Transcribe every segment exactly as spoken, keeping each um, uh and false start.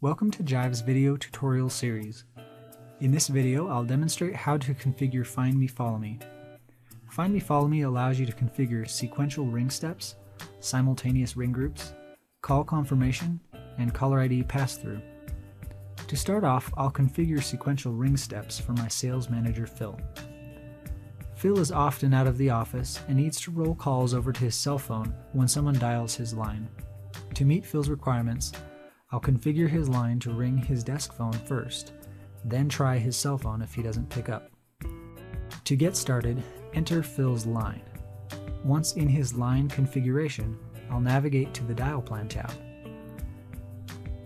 Welcome to Jive's video tutorial series. In this video, I'll demonstrate how to configure Find Me Follow Me. Find Me Follow Me allows you to configure sequential ring steps, simultaneous ring groups, call confirmation, and caller I D pass-through. To start off, I'll configure sequential ring steps for my sales manager, Phil. Phil is often out of the office and needs to roll calls over to his cell phone when someone dials his line. To meet Phil's requirements, I'll configure his line to ring his desk phone first, then try his cell phone if he doesn't pick up. To get started, enter Phil's line. Once in his line configuration, I'll navigate to the Dial Plan tab.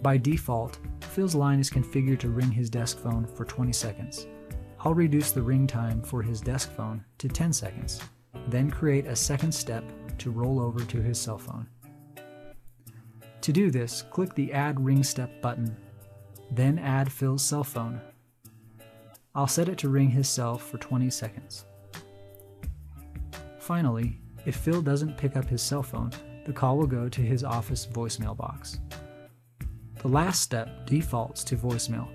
By default, Phil's line is configured to ring his desk phone for twenty seconds. I'll reduce the ring time for his desk phone to ten seconds, then create a second step to roll over to his cell phone. To do this, click the Add Ring Step button, then add Phil's cell phone. I'll set it to ring his cell for twenty seconds. Finally, if Phil doesn't pick up his cell phone, the call will go to his office voicemail box. The last step defaults to voicemail,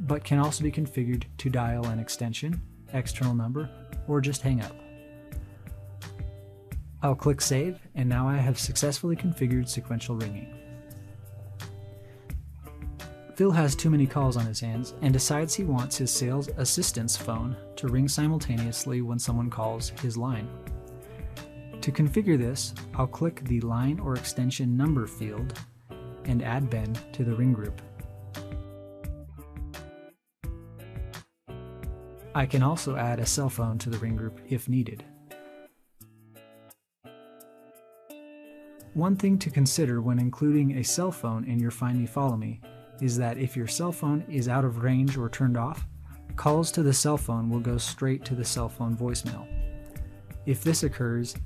but can also be configured to dial an extension, external number, or just hang up. I'll click Save, and now I have successfully configured sequential ringing. Phil has too many calls on his hands and decides he wants his sales assistant's phone to ring simultaneously when someone calls his line. To configure this, I'll click the line or extension number field and add Ben to the ring group. I can also add a cell phone to the ring group if needed. One thing to consider when including a cell phone in your Find Me Follow Me is that if your cell phone is out of range or turned off, calls to the cell phone will go straight to the cell phone voicemail. If this occurs,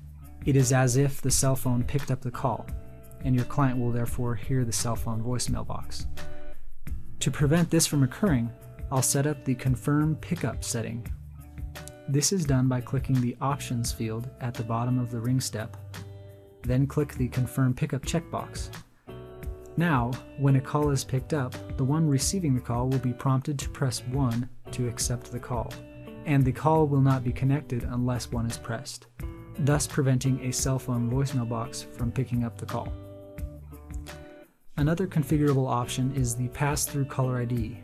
it is as if the cell phone picked up the call, and your client will therefore hear the cell phone voicemail box. To prevent this from occurring, I'll set up the Confirm Pickup setting. This is done by clicking the Options field at the bottom of the ring step, then click the Confirm Pickup checkbox. Now, when a call is picked up, the one receiving the call will be prompted to press one to accept the call, and the call will not be connected unless one is pressed, thus preventing a cell phone voicemail box from picking up the call. Another configurable option is the pass-through caller I D.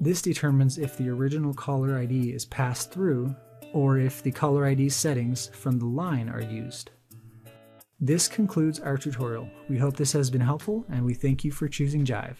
This determines if the original caller I D is passed through or if the caller I D settings from the line are used. This concludes our tutorial. We hope this has been helpful, and we thank you for choosing Jive.